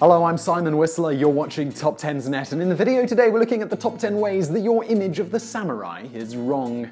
Hello, I'm Simon Whistler, you're watching Top 10's Net, and in the video today we're looking at the top 10 ways that your image of the samurai is wrong.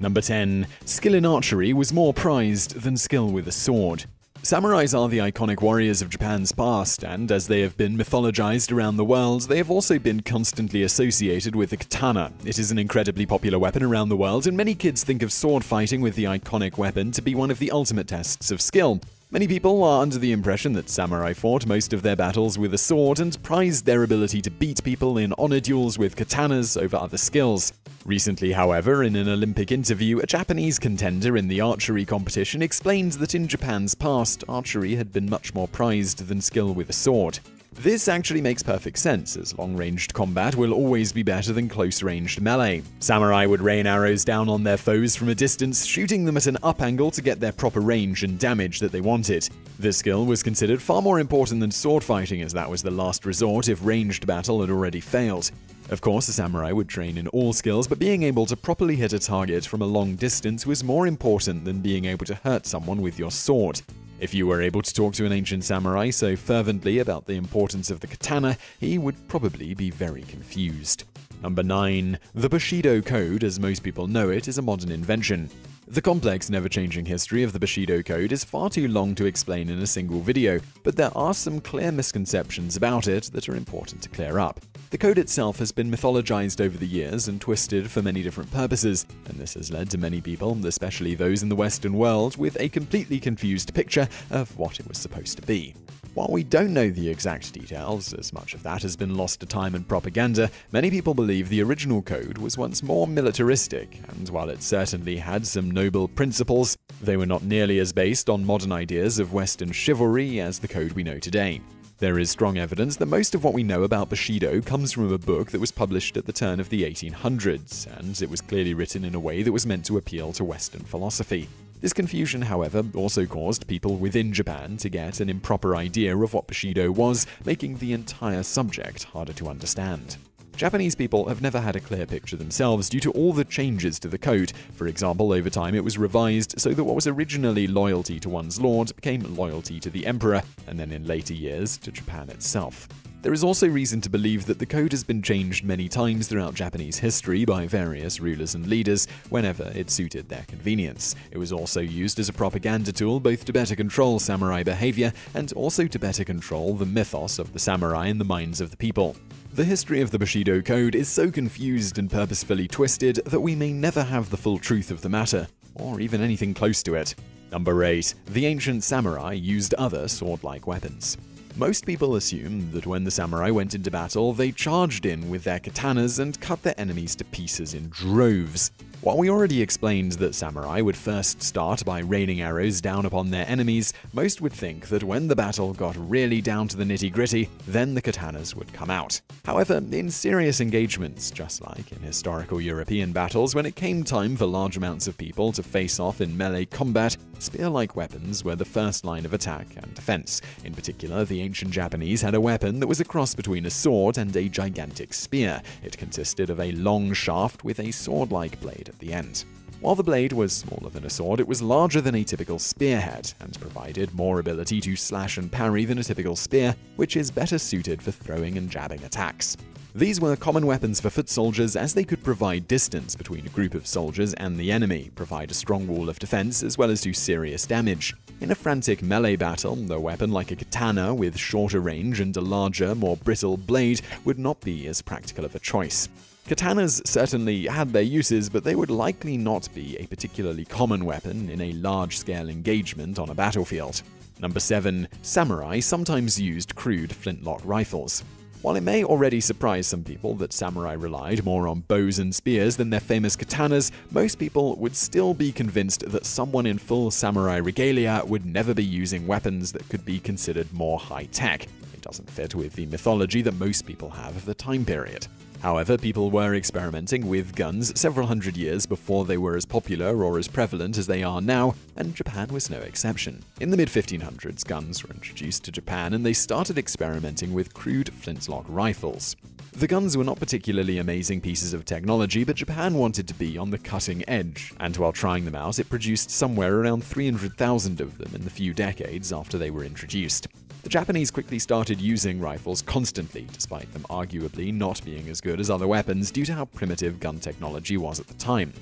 Number 10. Skill in archery was more prized than skill with a sword. Samurais are the iconic warriors of Japan's past, and as they have been mythologized around the world, they have also been constantly associated with the katana. It is an incredibly popular weapon around the world, and many kids think of sword fighting with the iconic weapon to be one of the ultimate tests of skill. Many people are under the impression that samurai fought most of their battles with a sword and prized their ability to beat people in honor duels with katanas over other skills. Recently, however, in an Olympic interview, a Japanese contender in the archery competition explained that in Japan's past, archery had been much more prized than skill with a sword. This actually makes perfect sense, as long-ranged combat will always be better than close-ranged melee. Samurai would rain arrows down on their foes from a distance, shooting them at an up angle to get their proper range and damage that they wanted. This skill was considered far more important than sword fighting, as that was the last resort if ranged battle had already failed. Of course, a samurai would train in all skills, but being able to properly hit a target from a long distance was more important than being able to hurt someone with your sword. If you were able to talk to an ancient samurai so fervently about the importance of the katana, he would probably be very confused. Number 9. The Bushido Code, as most people know it, is a modern invention. The complex, never-changing history of the Bushido Code is far too long to explain in a single video, but there are some clear misconceptions about it that are important to clear up. The code itself has been mythologized over the years and twisted for many different purposes, and this has led to many people, especially those in the Western world, with a completely confused picture of what it was supposed to be. While we don't know the exact details, as much of that has been lost to time and propaganda, many people believe the original code was once more militaristic, and while it certainly had some noble principles, they were not nearly as based on modern ideas of Western chivalry as the code we know today. There is strong evidence that most of what we know about Bushido comes from a book that was published at the turn of the 1800s, and it was clearly written in a way that was meant to appeal to Western philosophy. This confusion, however, also caused people within Japan to get an improper idea of what Bushido was, making the entire subject harder to understand. Japanese people have never had a clear picture themselves due to all the changes to the code. For example, over time it was revised so that what was originally loyalty to one's lord became loyalty to the emperor, and then in later years to Japan itself. There is also reason to believe that the code has been changed many times throughout Japanese history by various rulers and leaders whenever it suited their convenience. It was also used as a propaganda tool both to better control samurai behavior and also to better control the mythos of the samurai in the minds of the people. The history of the Bushido Code is so confused and purposefully twisted that we may never have the full truth of the matter, or even anything close to it. Number 8. The ancient samurai used other sword-like weapons. Most people assume that when the samurai went into battle, they charged in with their katanas and cut their enemies to pieces in droves. While we already explained that samurai would first start by raining arrows down upon their enemies, most would think that when the battle got really down to the nitty-gritty, then the katanas would come out. However, in serious engagements, just like in historical European battles, when it came time for large amounts of people to face off in melee combat, spear-like weapons were the first line of attack and defense. In particular, the ancient Japanese had a weapon that was a cross between a sword and a gigantic spear. It consisted of a long shaft with a sword-like blade at the end. While the blade was smaller than a sword, it was larger than a typical spearhead and provided more ability to slash and parry than a typical spear, which is better suited for throwing and jabbing attacks. These were common weapons for foot soldiers as they could provide distance between a group of soldiers and the enemy, provide a strong wall of defense, as well as do serious damage. In a frantic melee battle, a weapon like a katana with shorter range and a larger, more brittle blade would not be as practical of a choice. Katanas certainly had their uses, but they would likely not be a particularly common weapon in a large-scale engagement on a battlefield. Number 7. Samurai sometimes used crude flintlock rifles. While it may already surprise some people that samurai relied more on bows and spears than their famous katanas, most people would still be convinced that someone in full samurai regalia would never be using weapons that could be considered more high-tech. It doesn't fit with the mythology that most people have of the time period. However, people were experimenting with guns several hundred years before they were as popular or as prevalent as they are now, and Japan was no exception. In the mid-1500s, guns were introduced to Japan, and they started experimenting with crude flintlock rifles. The guns were not particularly amazing pieces of technology, but Japan wanted to be on the cutting edge, and while trying them out, it produced somewhere around 300,000 of them in the few decades after they were introduced. The Japanese quickly started using rifles constantly, despite them arguably not being as good as other weapons due to how primitive gun technology was at the time.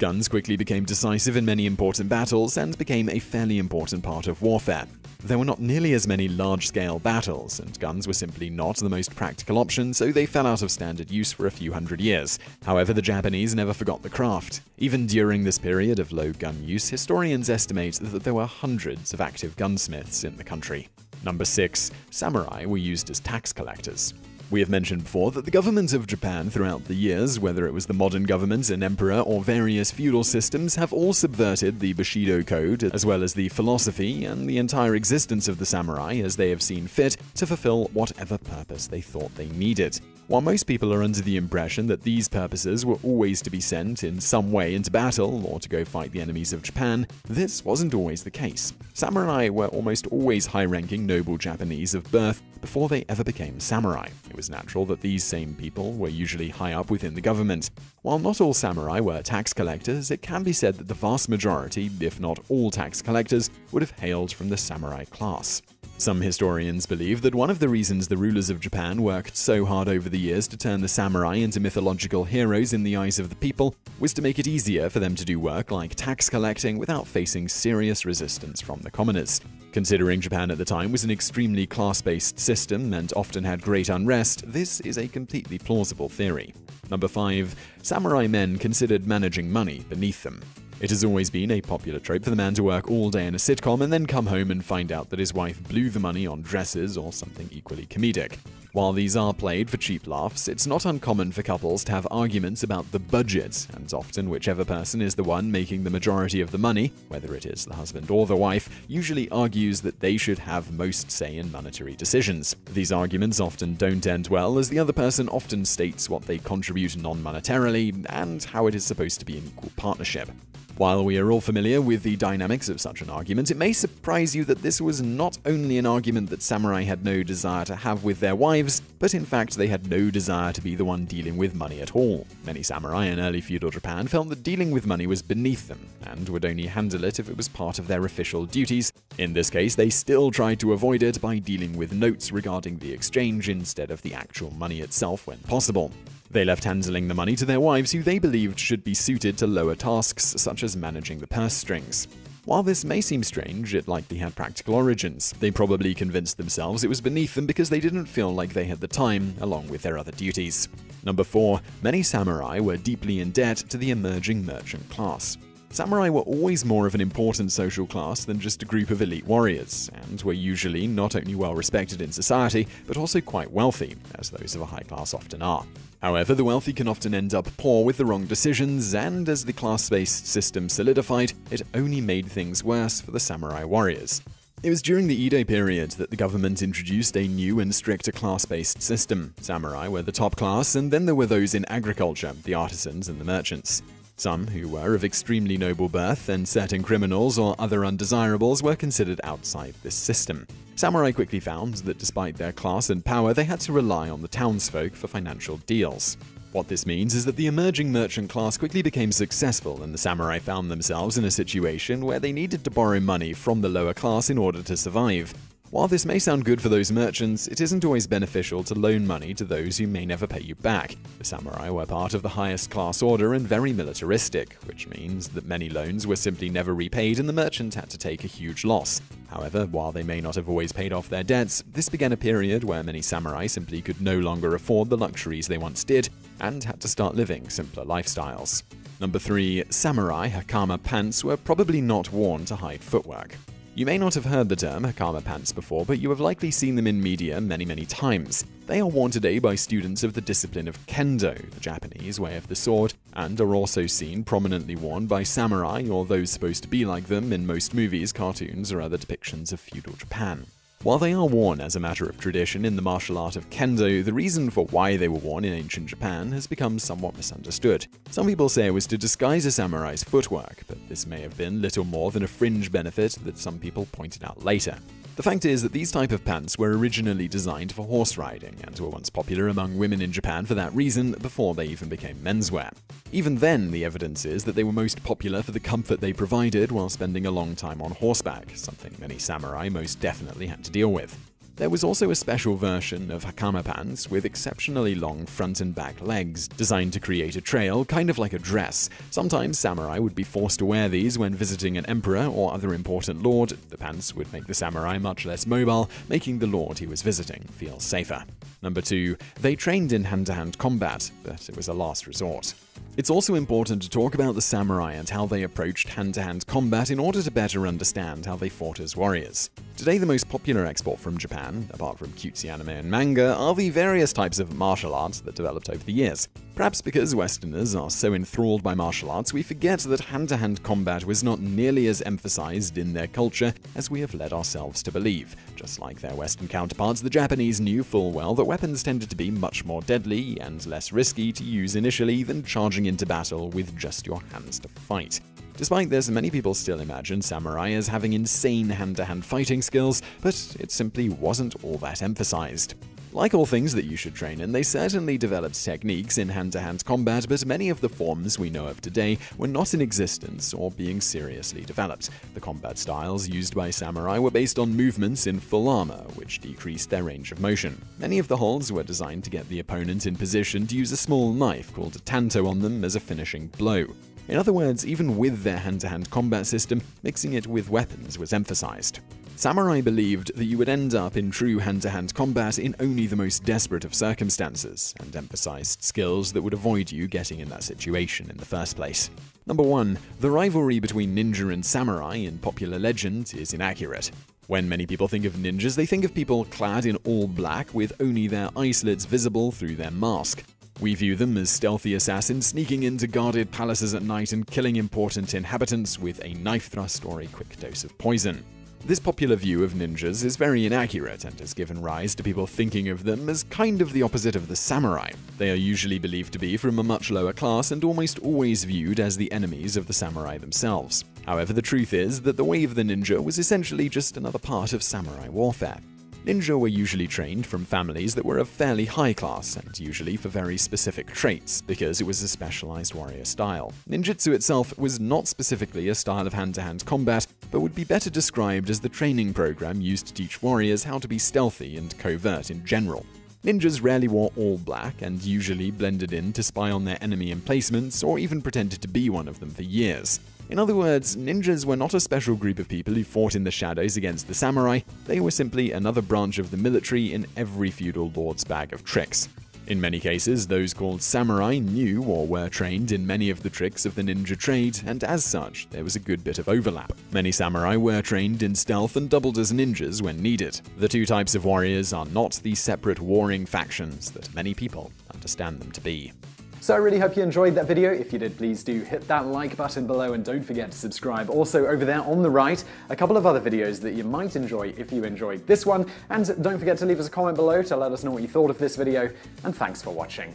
Guns quickly became decisive in many important battles and became a fairly important part of warfare. There were not nearly as many large-scale battles, and guns were simply not the most practical option, so they fell out of standard use for a few hundred years. However, the Japanese never forgot the craft. Even during this period of low gun use, historians estimate that there were hundreds of active gunsmiths in the country. Number 6. Samurai were used as tax collectors. We have mentioned before that the governments of Japan throughout the years, whether it was the modern government, an emperor, or various feudal systems, have all subverted the Bushido code, as well as the philosophy and the entire existence of the samurai as they have seen fit, to fulfill whatever purpose they thought they needed. While most people are under the impression that these purposes were always to be sent in some way into battle or to go fight the enemies of Japan, this wasn't always the case. Samurai were almost always high-ranking noble Japanese of birth before they ever became samurai. It was natural that these same people were usually high up within the government. While not all samurai were tax collectors, it can be said that the vast majority, if not all tax collectors, would have hailed from the samurai class. Some historians believe that one of the reasons the rulers of Japan worked so hard over the years to turn the samurai into mythological heroes in the eyes of the people was to make it easier for them to do work like tax collecting without facing serious resistance from the commoners. Considering Japan at the time was an extremely class-based system and often had great unrest, this is a completely plausible theory. Number 5. Samurai men considered managing money beneath them. It has always been a popular trope for the man to work all day in a sitcom and then come home and find out that his wife blew the money on dresses or something equally comedic. While these are played for cheap laughs, it's not uncommon for couples to have arguments about the budget, and often whichever person is the one making the majority of the money, whether it is the husband or the wife, usually argues that they should have most say in monetary decisions. These arguments often don't end well, as the other person often states what they contribute non-monetarily and how it is supposed to be an equal partnership. While we are all familiar with the dynamics of such an argument, it may surprise you that this was not only an argument that samurai had no desire to have with their wives, but in fact they had no desire to be the one dealing with money at all. Many samurai in early feudal Japan felt that dealing with money was beneath them, and would only handle it if it was part of their official duties. In this case, they still tried to avoid it by dealing with notes regarding the exchange instead of the actual money itself when possible. They left handling the money to their wives, who they believed should be suited to lower tasks, such as managing the purse strings. While this may seem strange, it likely had practical origins. They probably convinced themselves it was beneath them because they didn't feel like they had the time, along with their other duties. Number 4. Many samurai were deeply in debt to the emerging merchant class. Samurai were always more of an important social class than just a group of elite warriors, and were usually not only well respected in society, but also quite wealthy, as those of a high class often are. However, the wealthy can often end up poor with the wrong decisions, and as the class-based system solidified, it only made things worse for the samurai warriors. It was during the Edo period that the government introduced a new and stricter class-based system. Samurai were the top class, and then there were those in agriculture, the artisans and the merchants. Some who were of extremely noble birth and certain criminals or other undesirables were considered outside this system. Samurai quickly found that despite their class and power, they had to rely on the townsfolk for financial deals. What this means is that the emerging merchant class quickly became successful, and the samurai found themselves in a situation where they needed to borrow money from the lower class in order to survive. While this may sound good for those merchants, it isn't always beneficial to loan money to those who may never pay you back. The samurai were part of the highest class order and very militaristic, which means that many loans were simply never repaid and the merchant had to take a huge loss. However, while they may not have always paid off their debts, this began a period where many samurai simply could no longer afford the luxuries they once did and had to start living simpler lifestyles. Number 3. Samurai hakama pants were probably not worn to hide footwork. You may not have heard the term hakama pants before, but you have likely seen them in media many times. They are worn today by students of the discipline of Kendo, the Japanese way of the sword, and are also seen prominently worn by samurai or those supposed to be like them in most movies, cartoons, or other depictions of feudal Japan. While they are worn as a matter of tradition in the martial art of Kendo, the reason for why they were worn in ancient Japan has become somewhat misunderstood. Some people say it was to disguise a samurai's footwork, but this may have been little more than a fringe benefit that some people pointed out later. The fact is that these type of pants were originally designed for horse riding and were once popular among women in Japan for that reason before they even became menswear. Even then, the evidence is that they were most popular for the comfort they provided while spending a long time on horseback, something many samurai most definitely had to deal with. There was also a special version of hakama pants with exceptionally long front and back legs, designed to create a trail, kind of like a dress. Sometimes samurai would be forced to wear these when visiting an emperor or other important lord. The pants would make the samurai much less mobile, making the lord he was visiting feel safer. Number 2. They trained in hand-to-hand combat, but it was a last resort. It's also important to talk about the samurai and how they approached hand-to-hand combat in order to better understand how they fought as warriors. Today, the most popular export from Japan, apart from cutesy anime and manga, are the various types of martial arts that developed over the years. Perhaps because Westerners are so enthralled by martial arts, we forget that hand-to-hand combat was not nearly as emphasized in their culture as we have led ourselves to believe. Just like their Western counterparts, the Japanese knew full well that weapons tended to be much more deadly and less risky to use initially than charging into battle with just your hands to fight. Despite this, many people still imagine samurai as having insane hand-to-hand fighting skills, but it simply wasn't all that emphasized. Like all things that you should train in, they certainly developed techniques in hand-to-hand combat, but many of the forms we know of today were not in existence or being seriously developed. The combat styles used by samurai were based on movements in full armor, which decreased their range of motion. Many of the holds were designed to get the opponent in position to use a small knife called a tanto on them as a finishing blow. In other words, even with their hand-to-hand combat system, mixing it with weapons was emphasized. Samurai believed that you would end up in true hand-to-hand combat in only the most desperate of circumstances, and emphasized skills that would avoid you getting in that situation in the first place. Number 1. The rivalry between ninja and samurai in popular legend is inaccurate. When many people think of ninjas, they think of people clad in all black with only their eye slits visible through their mask. We view them as stealthy assassins sneaking into guarded palaces at night and killing important inhabitants with a knife thrust or a quick dose of poison. This popular view of ninjas is very inaccurate and has given rise to people thinking of them as kind of the opposite of the samurai. They are usually believed to be from a much lower class and almost always viewed as the enemies of the samurai themselves. However, the truth is that the way of the ninja was essentially just another part of samurai warfare. Ninja were usually trained from families that were of fairly high class, and usually for very specific traits, because it was a specialized warrior style. Ninjutsu itself was not specifically a style of hand-to-hand combat, but would be better described as the training program used to teach warriors how to be stealthy and covert in general. Ninjas rarely wore all black and usually blended in to spy on their enemy emplacements or even pretended to be one of them for years. In other words, ninjas were not a special group of people who fought in the shadows against the samurai, they were simply another branch of the military in every feudal lord's bag of tricks. In many cases, those called samurai knew or were trained in many of the tricks of the ninja trade, and as such, there was a good bit of overlap. Many samurai were trained in stealth and doubled as ninjas when needed. The two types of warriors are not the separate warring factions that many people understand them to be. So I really hope you enjoyed that video. If you did, please do hit that like button below and don't forget to subscribe. Also over there on the right, a couple of other videos that you might enjoy if you enjoyed this one. And don't forget to leave us a comment below to let us know what you thought of this video. And thanks for watching.